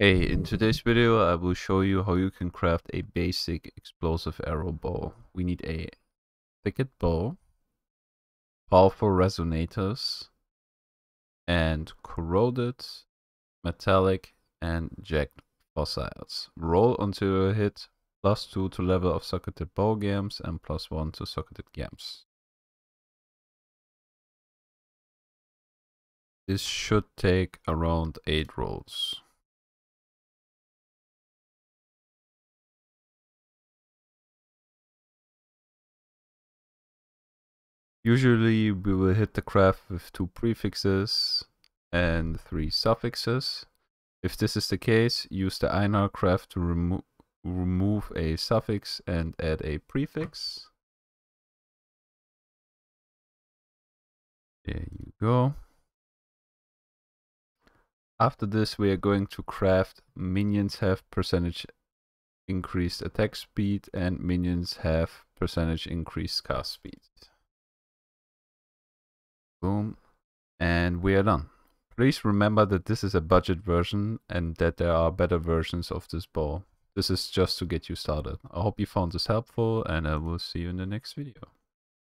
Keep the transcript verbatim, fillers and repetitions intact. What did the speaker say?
Hey, in today's video I will show you how you can craft a basic explosive arrow bow. We need a thicket bow, powerful resonators, and corroded, metallic, and jagged fossils. Roll until you hit plus two to level of socketed bow games and plus one to socketed games. This should take around eight rolls. Usually we will hit the craft with two prefixes and three suffixes. If this is the case, use the Einhar craft to remo remove a suffix and add a prefix. There you go. After this we are going to craft minions have percentage increased attack speed and minions have percentage increased cast speed. Boom, and we are done. Please remember that this is a budget version and that there are better versions of this bow. This is just to get you started. I hope you found this helpful and I will see you in the next video.